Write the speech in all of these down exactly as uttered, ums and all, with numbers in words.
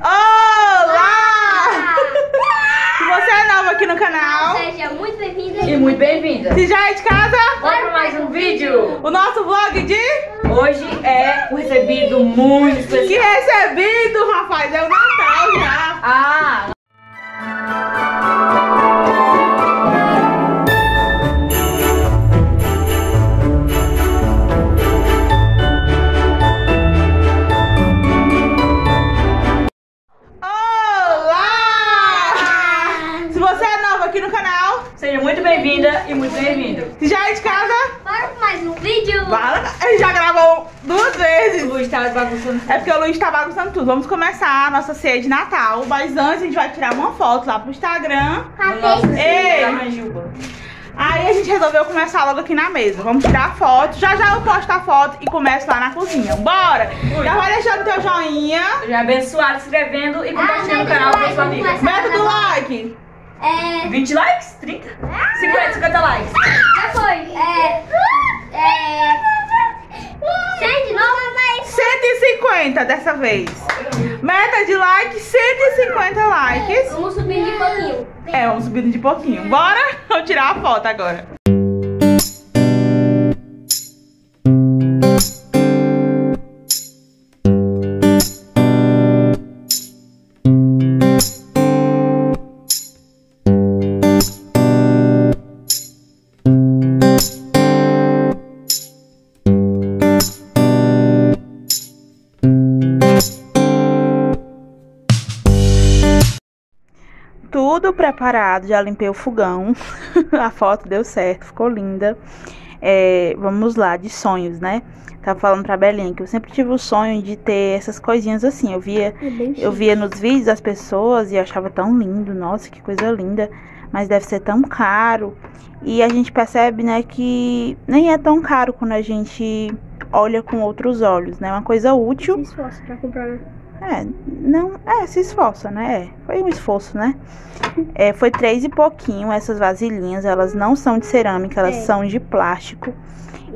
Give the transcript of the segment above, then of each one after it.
Olá! Se você é novo aqui no canal, seja muito bem-vinda e muito bem-vinda. Se já é de casa, bora para mais um vídeo. O nosso vlog de hoje é o recebido muito especial. Que recebido, rapaz? É o Natal já. Ah! E muito bem-vindo. Se já é de casa, bora para mais um vídeo. Bora. A gente já gravou duas vezes. O Luiz tá bagunçando tudo. É porque o Luiz tá bagunçando tudo. Vamos começar a nossa ceia de Natal. Mas antes a gente vai tirar uma foto lá pro Instagram. Piracanjuba. Aí a gente resolveu começar logo aqui na mesa. Vamos tirar a foto. Já já eu posto a foto e começo lá na cozinha. Bora! Muito. Já vai deixando o teu joinha. Já abençoado, se inscrevendo e compartilhando ah, o canal com sua amiga. Meta do like. É... vinte likes? trinta? cinquenta, cinquenta likes. Já foi. É... é... cem de novo? cento e cinquenta dessa vez. Meta de like, cento e cinquenta likes. Vamos subindo de pouquinho. É, vamos subindo de pouquinho. Bora? Vamos tirar a foto agora. Tudo preparado, já limpei o fogão. A foto deu certo, ficou linda. É, vamos lá, de sonhos, né? Tava falando pra Belinha que eu sempre tive o sonho de ter essas coisinhas assim. Eu via, é eu via nos vídeos das pessoas e achava tão lindo. Nossa, que coisa linda. Mas deve ser tão caro. E a gente percebe, né, que nem é tão caro quando a gente olha com outros olhos, né? Uma coisa útil. Se esforça pra comprar, né? É, não, é, se esforça, né? É, foi um esforço, né? É, foi três e pouquinho essas vasilhinhas, elas não são de cerâmica, elas é. são de plástico.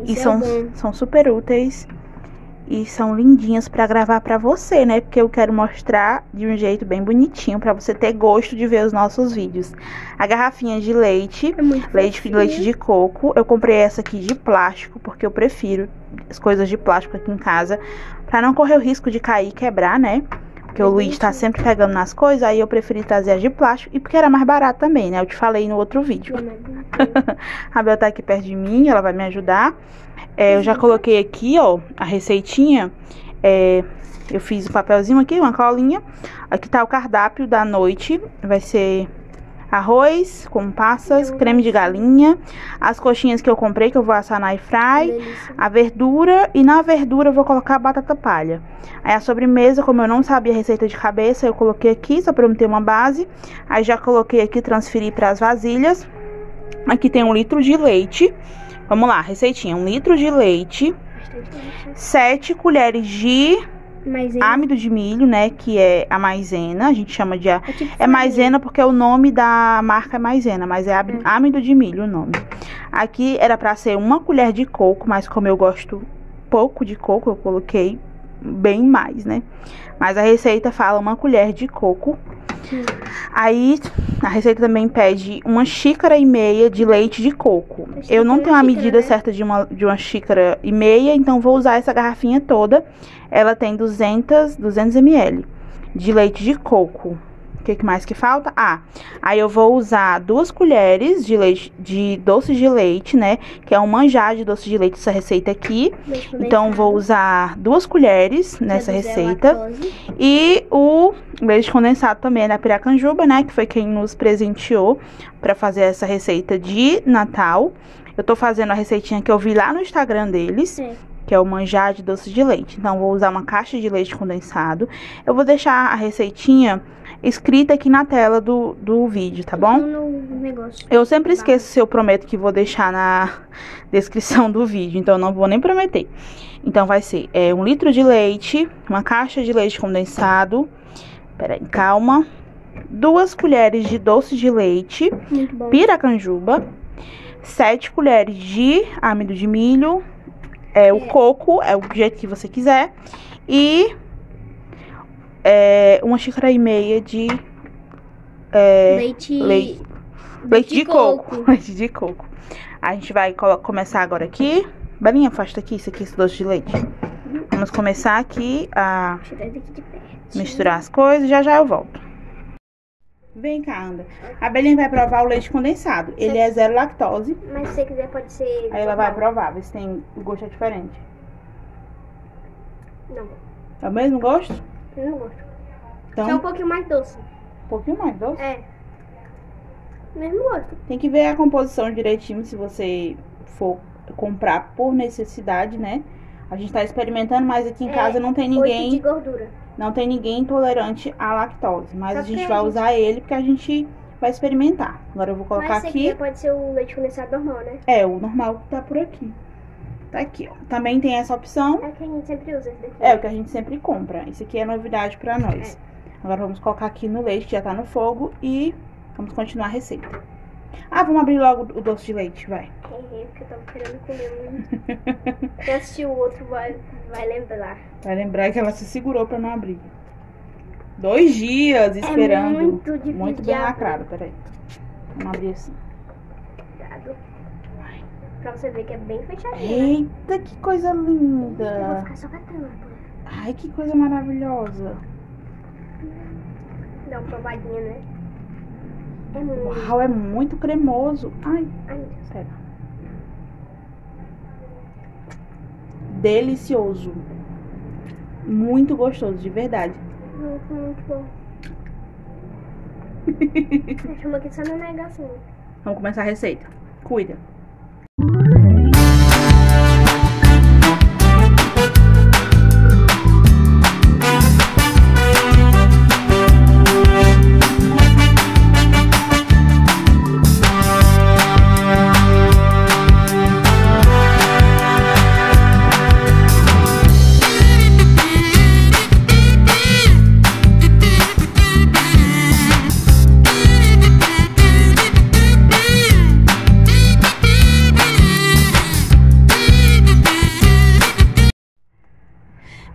Isso e são, é são super úteis e são lindinhas pra gravar pra você, né? Porque eu quero mostrar de um jeito bem bonitinho pra você ter gosto de ver os nossos vídeos. A garrafinha de leite, é muito leite, de leite de coco, eu comprei essa aqui de plástico porque eu prefiro as coisas de plástico aqui em casa, pra não correr o risco de cair e quebrar, né? Porque o Luiz tá sempre pegando nas coisas, aí eu preferi trazer as de plástico. E porque era mais barato também, né? Eu te falei no outro vídeo. A Bel tá aqui perto de mim, ela vai me ajudar. É, eu já coloquei aqui, ó, a receitinha. É, eu fiz um papelzinho aqui, uma colinha. Aqui tá o cardápio da noite. Vai ser arroz com passas, creme de galinha. As coxinhas que eu comprei, que eu vou assar na iFry. A verdura. E na verdura eu vou colocar batata palha. Aí a sobremesa, como eu não sabia a receita de cabeça, eu coloquei aqui, só pra eu ter uma base. Aí já coloquei aqui, transferi para as vasilhas. Aqui tem um litro de leite. Vamos lá, receitinha. Um litro de leite, sete colheres de maisena. Amido de milho, né? Que é a maisena. A gente chama de... A... É, tipo é maisena porque o nome da marca é maisena, mas é amido de milho o nome. Aqui era pra ser uma colher de coco, mas como eu gosto pouco de coco, eu coloquei bem mais, né? Mas a receita fala uma colher de coco. Aí, a receita também pede uma xícara e meia de leite de coco. Eu não tenho a medida certa de uma, de uma xícara e meia, então vou usar essa garrafinha toda. Ela tem duzentos, duzentos mililitros de leite de coco. O que mais que falta? Ah, aí eu vou usar duas colheres de, leite, de doce de leite, né? Que é um manjar de doce de leite, essa receita aqui. Então, vou usar duas colheres nessa receita. E o leite condensado também é da Piracanjuba, né? Que foi quem nos presenteou pra fazer essa receita de Natal. Eu tô fazendo a receitinha que eu vi lá no Instagram deles. É. Que é o manjar de doce de leite. Então, vou usar uma caixa de leite condensado. Eu vou deixar a receitinha escrita aqui na tela do, do vídeo, tá bom? No negócio. Eu sempre esqueço se eu prometo que vou deixar na descrição do vídeo, então eu não vou nem prometer. Então vai ser é, um litro de leite, uma caixa de leite condensado, peraí, calma, duas colheres de doce de leite, Piracanjuba, sete colheres de amido de milho, é, é. o coco, é o jeito que você quiser, e é, uma xícara e meia de é, leite, leite, leite de, de coco. coco. Leite de coco. A gente vai começar agora aqui. Belinha, afasta aqui isso aqui, esse doce de leite. Uhum. Vamos começar aqui a misturar as coisas. Já já eu volto. Vem cá, anda. A Belinha vai provar o leite condensado. Ele é zero lactose. Mas se você quiser pode ser... Aí provável. Ela vai provar, ver se tem... o gosto é diferente. Não. É o mesmo gosto? Eu não gosto. Então... Só um pouquinho mais doce. Um pouquinho mais doce? É. Mesmo gosto. Tem que ver a composição direitinho, se você for comprar por necessidade, né? A gente tá experimentando, mas aqui em é, casa não tem ninguém... oito de gordura. Não tem ninguém intolerante à lactose, mas a gente vai usar ele porque a gente vai experimentar. Agora eu vou colocar aqui. Pode ser o leite condensado normal, né? É, o normal que tá por aqui. Tá aqui, ó. Também tem essa opção. É o que a gente sempre usa, esse daqui. É, o que a gente sempre compra. Isso aqui é novidade pra nós. É. Agora vamos colocar aqui no leite, que já tá no fogo, e vamos continuar a receita. Ah, vamos abrir logo o doce de leite, vai. Errei, porque eu tava querendo comer muito. Quem assistiu o outro vai, vai lembrar. Vai lembrar que ela se segurou pra não abrir. Dois dias esperando. É muito difícil. Muito bem lacrado, peraí. Vamos abrir assim. Cuidado. Vai. Pra você ver que é bem fechadinho. Eita, que coisa linda. Eu vou ficar só batendo. Ai, que coisa maravilhosa. Dá uma provadinha, né? É muito... Uau, é muito cremoso. Ai, Ai sério. Delicioso. Muito gostoso, de verdade. Muito, muito bom. Chama aqui só no negação. Vamos começar a receita. Cuida.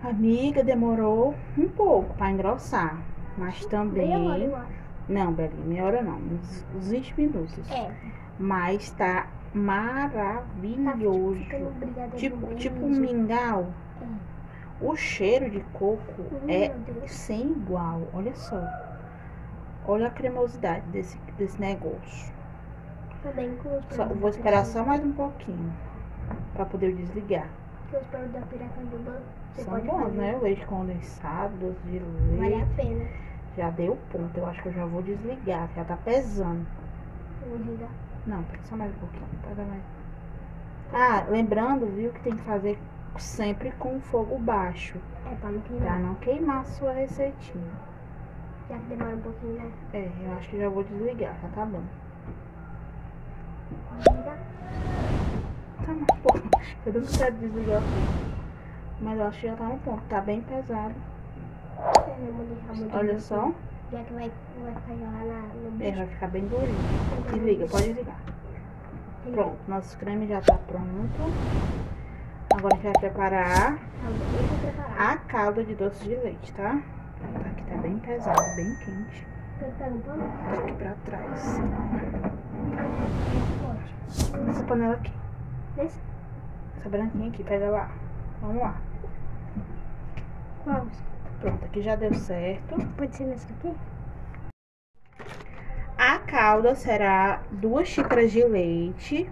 Amiga, demorou um pouco pra engrossar, mas também... Meia hora, eu acho. Não, Belinha, meia hora não, uns, uns vinte minutos. É. Mas tá maravilhoso. Tá, tipo tipo, tipo um mingau. É. O cheiro de coco hum, é sem igual, olha só. Olha a cremosidade desse, desse negócio. Tá bem gostoso. Só, vou esperar só mais um pouquinho, pra poder desligar. Que os produtos da Piracanjuba são bons, né? O leite condensado, doce de leite. Vale a pena. Já deu ponto. Eu acho que eu já vou desligar. Já tá pesando. Eu vou desligar? Não, só mais um pouquinho. Tá mais. Ah, lembrando, viu, que tem que fazer sempre com fogo baixo. É, pra não queimar. Pra não queimar a sua receitinha. Já que demora um pouquinho, né? É, eu acho que já vou desligar. Já tá bom. Vou desligar. Tá no ponto. Eu não quero desligar aqui. Mas eu acho que já tá no ponto. Tá bem pesado. Olha só. Já que vai, vai ficar lá no bicho. É, vai ficar bem durinho. Desliga, pode desligar. Pronto, nosso creme já tá pronto. Agora a gente vai preparar a calda de doce de leite, tá? Tá aqui, tá bem pesado, bem quente. Tá aqui pra trás. Essa panela aqui. Essa branquinha aqui, pega lá. Vamos lá. Qual? Pronto, aqui já deu certo. Pode ser nessa aqui? A calda será duas xícaras de leite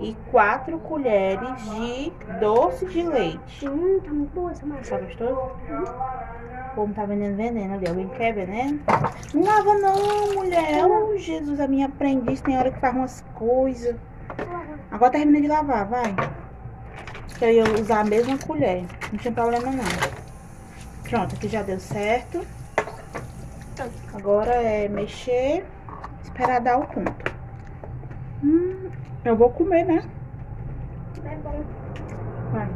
e quatro colheres de doce de leite. Hum, tá muito boa essa massa. Tá gostoso? Hum. O povo tá vendendo veneno ali. Alguém quer veneno? Não lava não, mulher. Oh, Jesus, a minha aprendiz tem hora que faz umas coisas. Agora termina de lavar, vai. Eu ia usar a mesma colher. Não tinha problema não. Pronto, aqui já deu certo. Agora é mexer. Esperar dar o ponto. Hum, eu vou comer, né? É bom. Vai.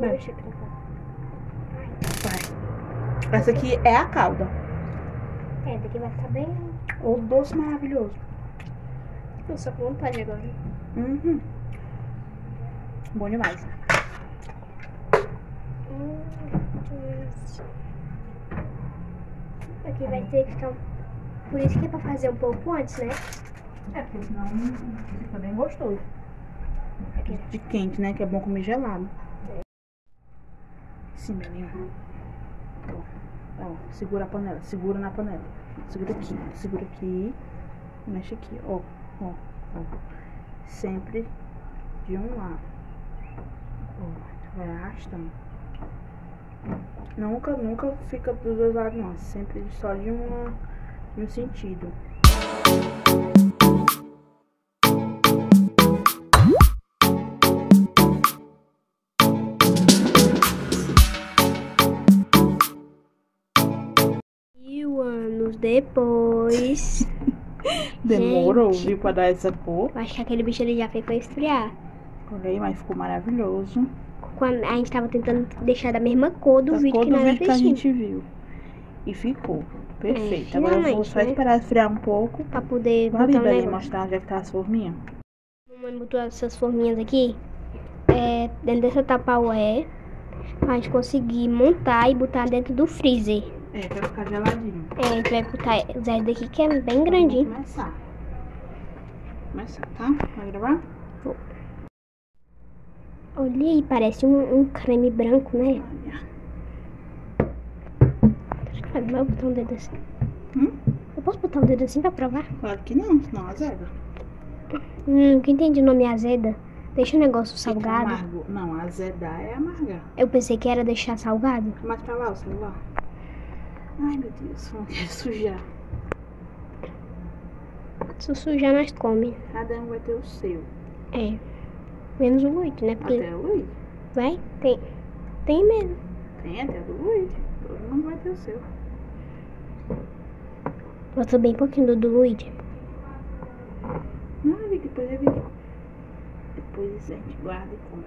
Vai. Vai. Essa aqui é a calda. É, daqui vai ficar bem... O doce maravilhoso. Eu só com vontade agora. Uhum. Bom demais. Hum. Isso. Aqui vai ter que ficar... Por isso que é pra fazer um pouco antes, né? É, porque senão fica bem gostoso. De quente, né? Que é bom comer gelado. É. Sim, menina. Ó, ó, segura a panela, segura na panela. Segura aqui, segura aqui. Mexe aqui, ó, ó, ó. Sempre de um lado. Ó, vai arrastando. Nunca, nunca fica dos dois lados, não. Sempre só de uma, de um sentido. Mil anos depois. Demorou, gente, viu, pra dar essa cor. Eu acho que aquele bicho ele já fez pra esfriar. Olhei, mas ficou maravilhoso. Quando a gente tava tentando deixar da mesma cor do da vídeo cor que do nós vídeo que a gente viu. E ficou perfeito. É, agora eu vou só, né, esperar esfriar um pouco. Pra poder vai botar um mostrar onde é que tá as forminhas. A mamãe botou essas forminhas aqui. É, dentro dessa Tupperware. Pra gente conseguir montar e botar dentro do freezer. É, pra ficar geladinho. É, a gente vai botar usar daqui que é bem grandinho. Vamos começar. Começar, tá? Vai gravar? Vou. Olha aí, parece um, um creme branco, né? Olha. Vou botar um dedo assim. Hum? Eu posso botar um dedo assim pra provar? Claro que não, senão azeda. Hum, que entendi o nome azeda? Deixa o negócio salgado. Amargo. Não, azedar é amargar. Eu pensei que era deixar salgado. Mas pra lá o celular. Ai, meu Deus, vamos sujar. Se sujar, nós come. Cada um vai ter o seu. É. Menos o oito, né? Porque até o oito. Vai? Tem. Tem mesmo. Tem até do oito. Todo mundo vai ter o seu. Botou bem pouquinho do do oito. Não, Vicky, depois eu vi. Depois a gente guarda e come.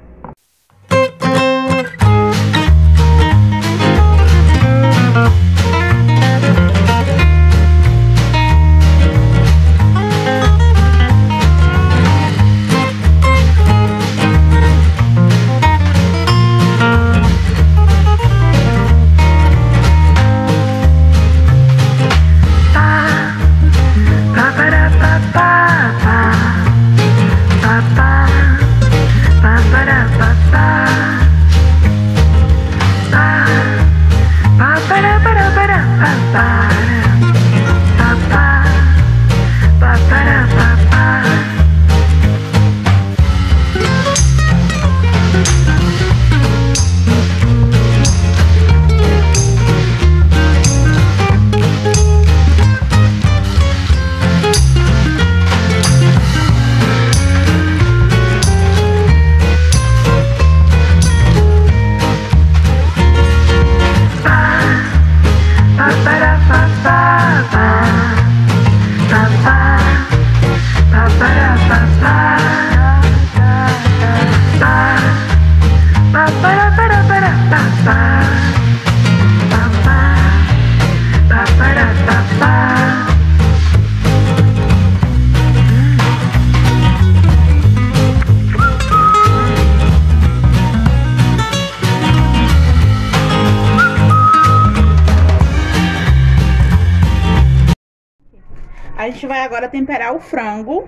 A gente vai agora temperar o frango.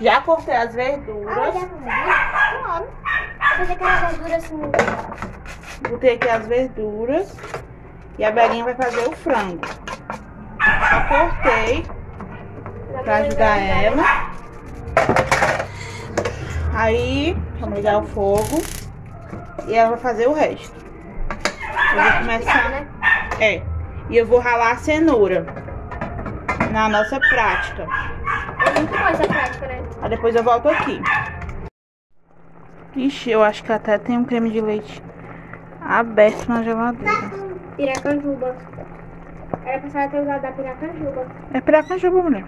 Já cortei as verduras. Ah, já claro. Vou fazer aquelas verduras assim. Botei aqui as verduras. E a Belinha vai fazer o frango. Já cortei pra ajudar ela. Aí, vamos ligar o fogo. E ela vai fazer o resto. Eu vou começar, né? É. E eu vou ralar a cenoura. Na nossa prática. É muito boa essa prática, né? Aí depois eu volto aqui. Ixi, eu acho que até tem um creme de leite aberto na geladeira. Piracanjuba. Era pra ela ter usado da Piracanjuba. É Piracanjuba, mulher.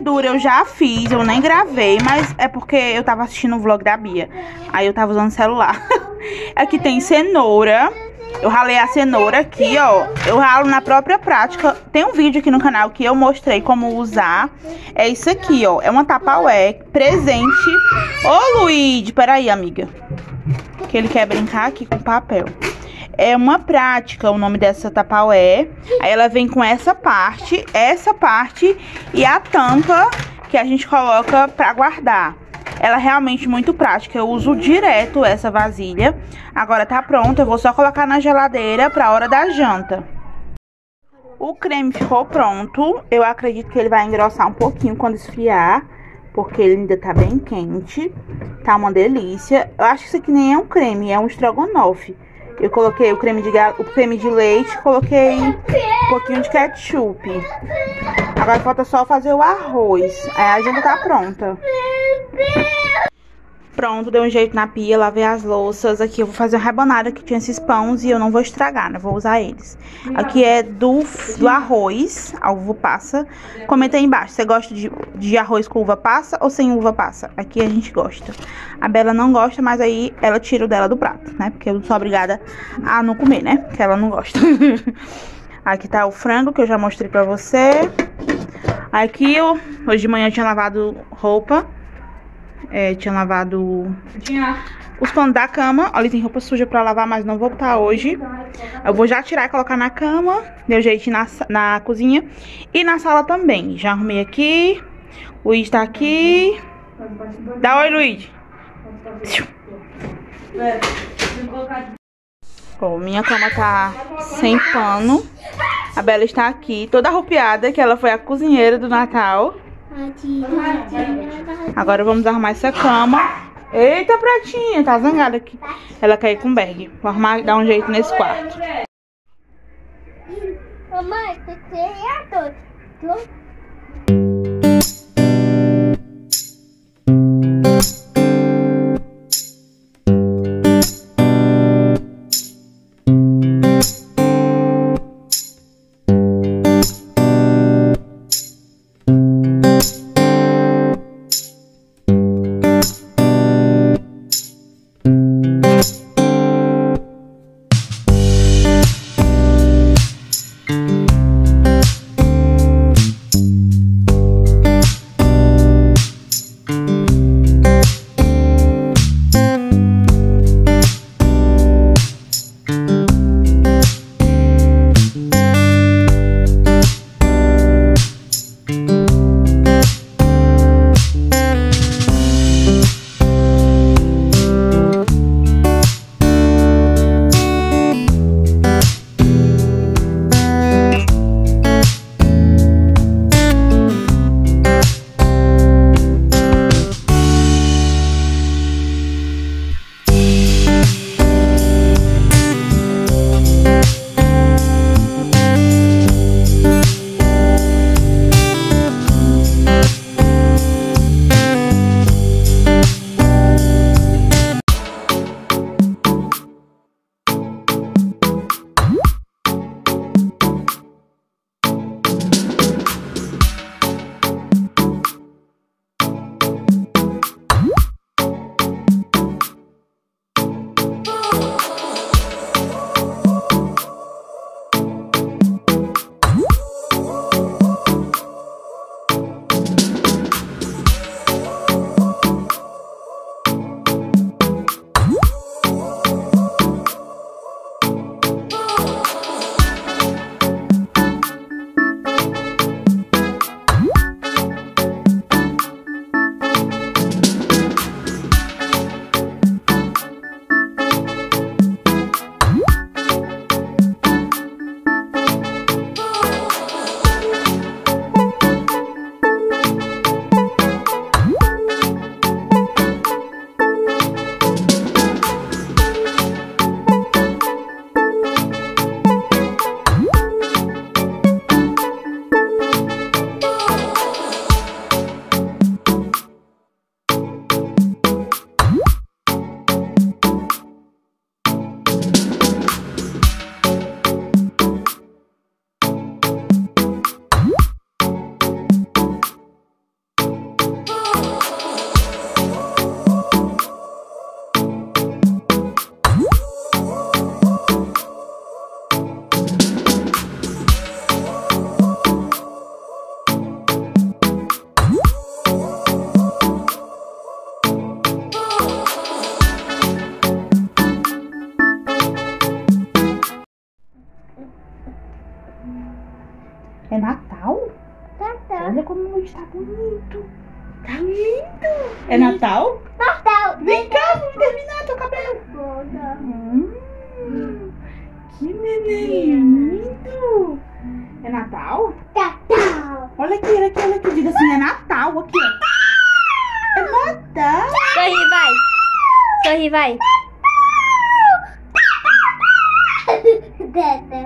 verdura eu já fiz, eu nem gravei, mas é porque eu tava assistindo o vlog da Bia. Aí eu tava usando o celular. Aqui tem cenoura. Eu ralei a cenoura aqui, ó. Eu ralo na própria prática. Tem um vídeo aqui no canal que eu mostrei como usar. É isso aqui, ó. É uma Tupperware presente. Ô, Luigi, peraí, amiga. Que ele quer brincar aqui com papel. É uma prática, o nome dessa Tupperware. Aí ela vem com essa parte, essa parte e a tampa que a gente coloca pra guardar. Ela é realmente muito prática, eu uso direto essa vasilha. Agora tá pronta, eu vou só colocar na geladeira pra hora da janta. O creme ficou pronto, eu acredito que ele vai engrossar um pouquinho quando esfriar, porque ele ainda tá bem quente. Tá uma delícia. Eu acho que isso aqui nem é um creme, é um estrogonofe. Eu coloquei o creme de, o creme de leite, coloquei um pouquinho de ketchup. Agora falta só fazer o arroz. Aí a janta tá pronta. Pronto, dei um jeito na pia, lavei as louças. Aqui eu vou fazer uma rebanada, que tinha esses pães e eu não vou estragar, né? Vou usar eles. Aqui é do, do arroz, a uva passa. Comenta aí embaixo, você gosta de, de arroz com uva passa ou sem uva passa? Aqui a gente gosta. A Bella não gosta, mas aí ela tira o dela do prato, né? Porque eu não sou obrigada a não comer, né? Porque ela não gosta. Aqui tá o frango, que eu já mostrei pra você. Aqui, eu, hoje de manhã eu tinha lavado roupa. É, tinha lavado tinha. os panos da cama. Olha, tem roupa suja pra lavar, mas não vou botar hoje. Eu vou já tirar e colocar na cama. Deu jeito na, na cozinha e na sala também. Já arrumei aqui. O Luiz tá aqui. Dá oi, Luiz. Bom, minha cama tá sem pano. A Bella está aqui, toda arrupiada, que ela foi a cozinheira do Natal. Agora vamos arrumar essa cama. Eita, Pratinha, tá zangada aqui. Ela quer ir com o Berg. Vou arrumar, dar um jeito nesse quarto. Mamãe, você é doido. É Natal? Natal. Olha como está bonito. Tá lindo. É Natal? Natal. Vem cá, vamos terminar teu cabelo. Hum, que neném lindo. É Natal? Natal. Olha aqui, olha aqui, olha aqui. Diga assim, é Natal. Aqui, ó. É Natal. Sorri, vai. Sorri, vai.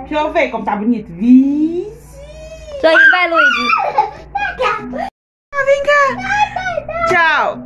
Deixa eu ver como tá bonito. Vixe. Sorri, vai, Luigi. Ah, vem cá. Tchau.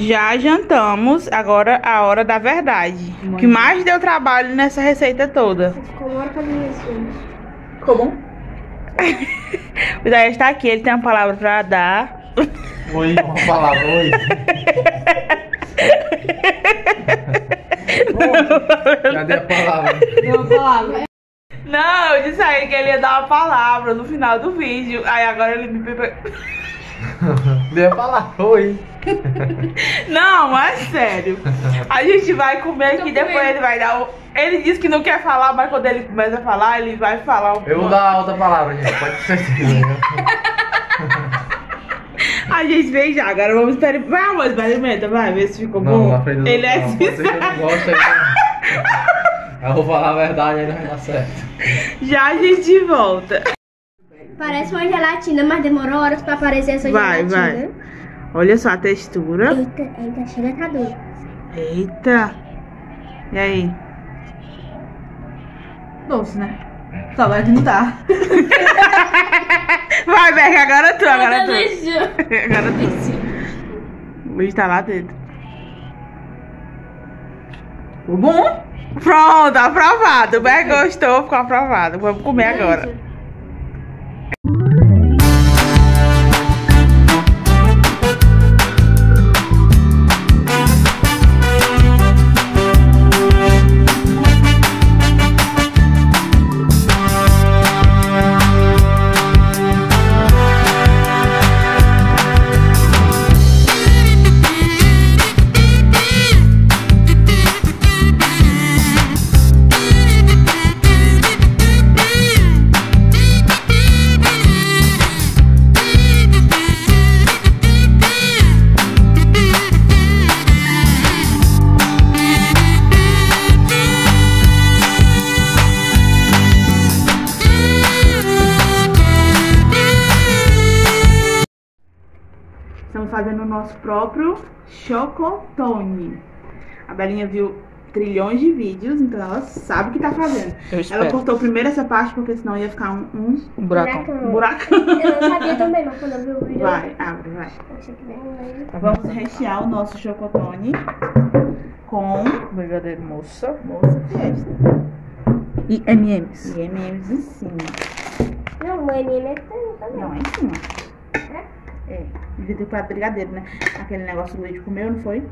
Já jantamos, agora a hora da verdade. O que mais deu trabalho nessa receita toda? Como? O Isaias está aqui, ele tem uma palavra para dar. Oi, uma palavra, oi. Não. Cadê a palavra? Deu uma palavra. Não, eu disse aí que ele ia dar uma palavra no final do vídeo. Aí agora ele me... Deu a palavra, oi. Não, mas sério. A gente vai comer aqui, depois ele vai dar o... Ele disse que não quer falar, mas quando ele começa a falar, ele vai falar um pouco. Eu vou dar outra palavra, gente, pode ser assim. A gente vem já, agora vamos experimentar. Vamos experimentar, vai ver se ficou não, bom. Não, ele é não, eu vou falar a verdade, aí não vai dar certo. Já a gente volta. Parece uma gelatina, mas demorou horas pra aparecer essa vai, gelatina. Vai, vai. Olha só a textura. Eita, eita, chega tá doido. Eita. E aí? Doce, né? Tá, agora que não tá. Vai, Berg, agora tu, agora tu. Agora tu. O bicho tá lá dentro. Ficou bom? Pronto, aprovado. O Berg gostou, ficou aprovado. Vamos comer agora. Bye. fazendo o nosso próprio chocotone. A Belinha viu trilhões de vídeos, então ela sabe o que tá fazendo. Ela cortou primeiro essa parte, porque senão ia ficar um, um... um buraco. Um buraco. Eu não sabia também, mas quando eu vi o vídeo... Vai, abre, vai. Vamos rechear o nosso chocotone com... Brigadeiro moça. Moça festa. E M e M's. E M e M's em cima. Não, o M e M é também. Não, é em cima. É? É. Dividiu para brigadeiro, né? Aquele negócio do leite comeu, não foi?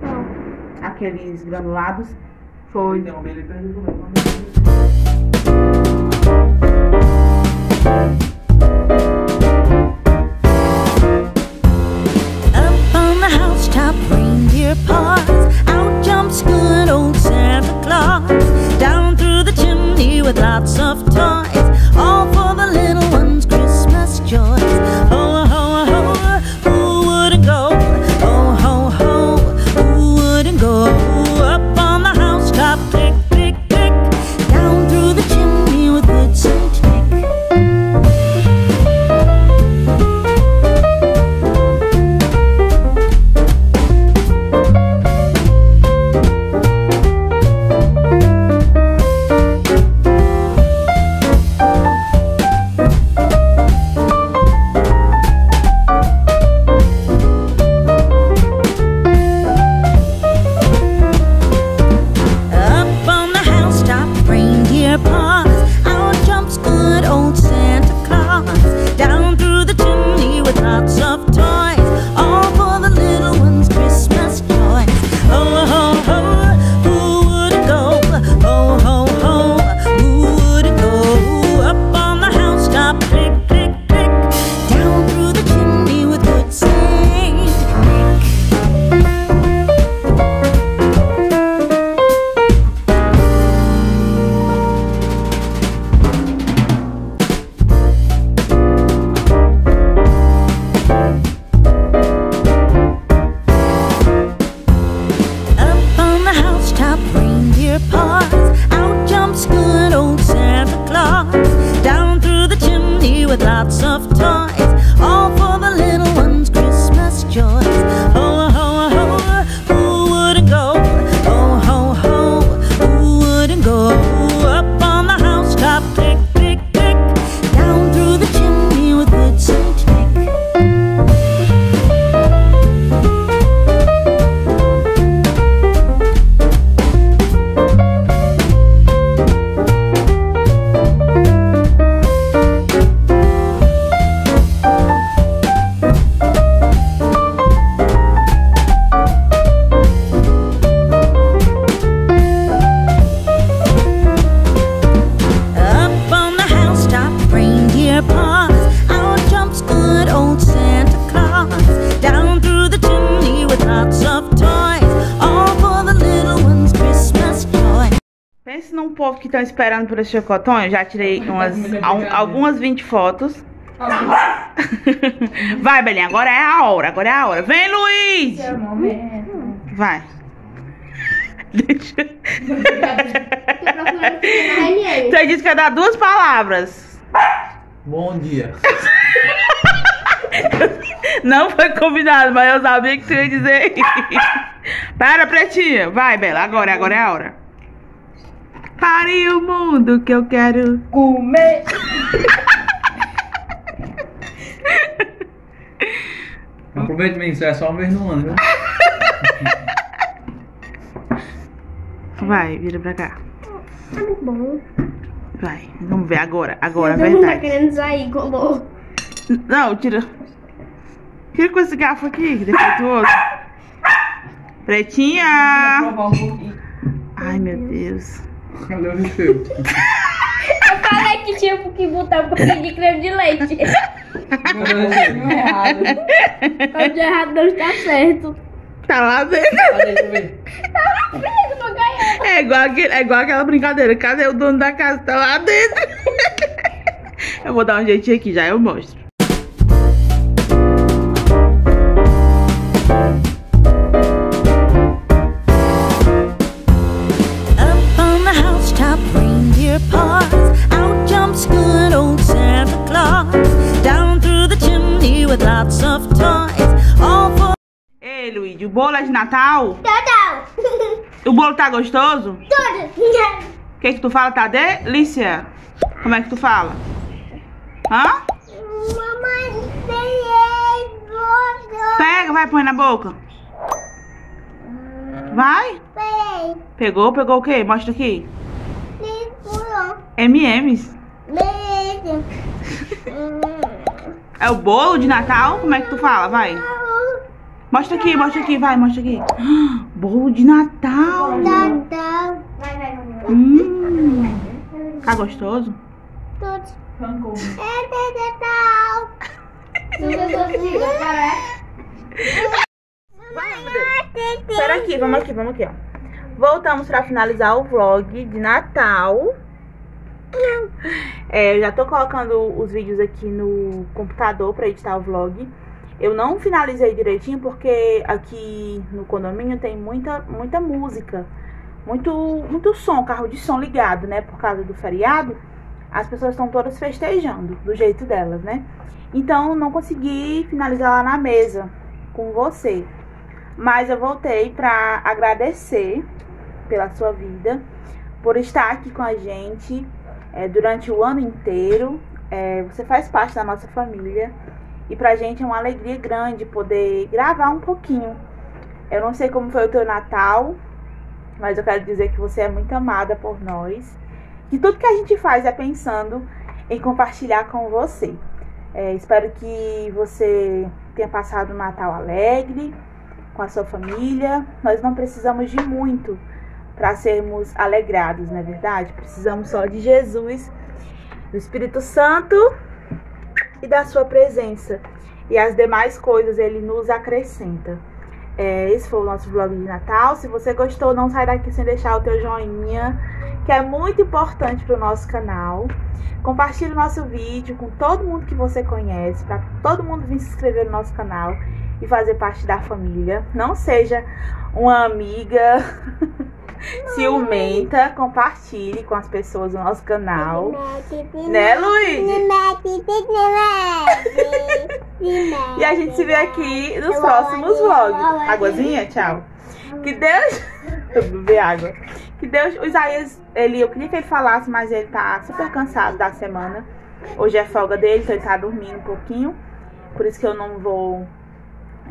Não. Aqueles granulados. Foi. Não, ele perdeu o meu. Up on the housetop, reindeer paws. Out jumps good old Santa Claus. Down through the chimney with lots of toys. All for the little ones' Christmas joys. Oh, ho, ho, ho, who wouldn't go? Oh, ho, ho, who wouldn't go? Up on the housetop, click, click, click. Down through the chimney with boots and tick. Up on the housetop, reindeer paws. Out jumps good old Santa Claus. Down through the chimney with lots of toys. All for the little ones' Christmas joys. Oh, ho, ho, who wouldn't go? Oh, ho, ho, who wouldn't go? Up on the housetop, click, click, click. Down through the chimney with good Saint Nick. Up on the housetop, reindeer paws. Out jumps good old Santa Claus. Down through the chimney with lots of toys. All for the little ones' Christmas joys. Oh, ho, ho, who wouldn't go? Oh, ho, ho, who wouldn't go? Up on the housetop, click, click, click. Down through the chimney with boots and tick. Up on the housetop, reindeer paws. Out jumps good old Santa Claus. Down through the chimney with lots of toys. All for the little ones' Christmas joy. Pensa num povo que estão esperando por esse chocotone. Eu já tirei umas, al- algumas vinte fotos. Vai, Belinha, agora é a hora, agora é a hora. Vem, Luiz! Vai. Deixa... Você disse que ia dar duas palavras. Bom dia. Não foi combinado, mas eu sabia que você ia dizer isso. Para, pretinha. Vai, Bela, agora, agora é a hora. Pare o mundo que eu quero comer. Aproveita, menino, isso é só uma vez no ano, viu? Vai, vira pra cá. Tá muito bom. Vai, vamos ver agora, agora, verdade. Não tá querendo sair, colou. Não, tira. Tira com esse garfo aqui, que defeituoso. Pretinha! Ai, meu Deus. Eu falei que tinha que botar um pouquinho de creme de leite. Tá de errado, não está certo. Tá lá dentro. Tá lá dentro. É igual, aquele, é igual aquela brincadeira. Cadê o dono da casa? Tá lá dentro. Eu vou dar um jeitinho aqui, já eu mostro. Up on the housetop, reindeer paws. Out jumps good old Santa Claus. Down through the chimney with lots of toys. All de bolo é de Natal? Natal. O bolo tá gostoso? Todo. O que que tu fala? Tá delícia. Como é que tu fala? Hã? Mamãe, peguei. Pega, vai, põe na boca. Vai. Peguei. Pegou, pegou o quê? Mostra aqui. M e M's. É o bolo de Natal? Como é que tu fala? Vai. Mostra aqui, mostra aqui, vai, mostra aqui. Ah, bolo de Natal. Natal. Hum. Tá gostoso? Tudo. É de Natal. Espera aqui, vamos aqui, vamos aqui, ó. Voltamos pra finalizar o vlog de Natal. É, eu já tô colocando os vídeos aqui no computador pra editar o vlog. Eu não finalizei direitinho porque aqui no condomínio tem muita, muita música. Muito, muito som, carro de som ligado, né? Por causa do feriado, as pessoas estão todas festejando do jeito delas, né? Então não consegui finalizar lá na mesa com você. Mas eu voltei pra agradecer pela sua vida, por estar aqui com a gente é, durante o ano inteiro. É, você faz parte da nossa família e pra gente é uma alegria grande poder gravar um pouquinho. Eu não sei como foi o teu Natal, mas eu quero dizer que você é muito amada por nós. E tudo que a gente faz é pensando em compartilhar com você. É, espero que você tenha passado um Natal alegre com a sua família. Nós não precisamos de muito para sermos alegrados, não é verdade? Precisamos só de Jesus, do Espírito Santo e da sua presença. E as demais coisas ele nos acrescenta. É, esse foi o nosso vlog de Natal. Se você gostou, não sai daqui sem deixar o teu joinha, que é muito importante para o nosso canal. Compartilhe o nosso vídeo com todo mundo que você conhece, para todo mundo vir se inscrever no nosso canal e fazer parte da família. Não seja uma amiga ciumenta. Compartilhe com as pessoas o nosso canal. Né, Luiz? E a gente se vê aqui nos próximos vlogs. Aguazinha, tchau. Que Deus... Eu bebi água. Que Deus... O Isaias, ele, eu queria que ele falasse, mas ele tá super cansado da semana. Hoje é folga dele, então ele tá dormindo um pouquinho. Por isso que eu não vou...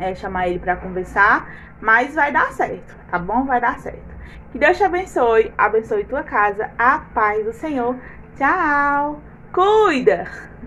É, chamar ele pra conversar, mas vai dar certo, tá bom? Vai dar certo. Que Deus te abençoe, abençoe tua casa, a paz do Senhor. Tchau! Cuida!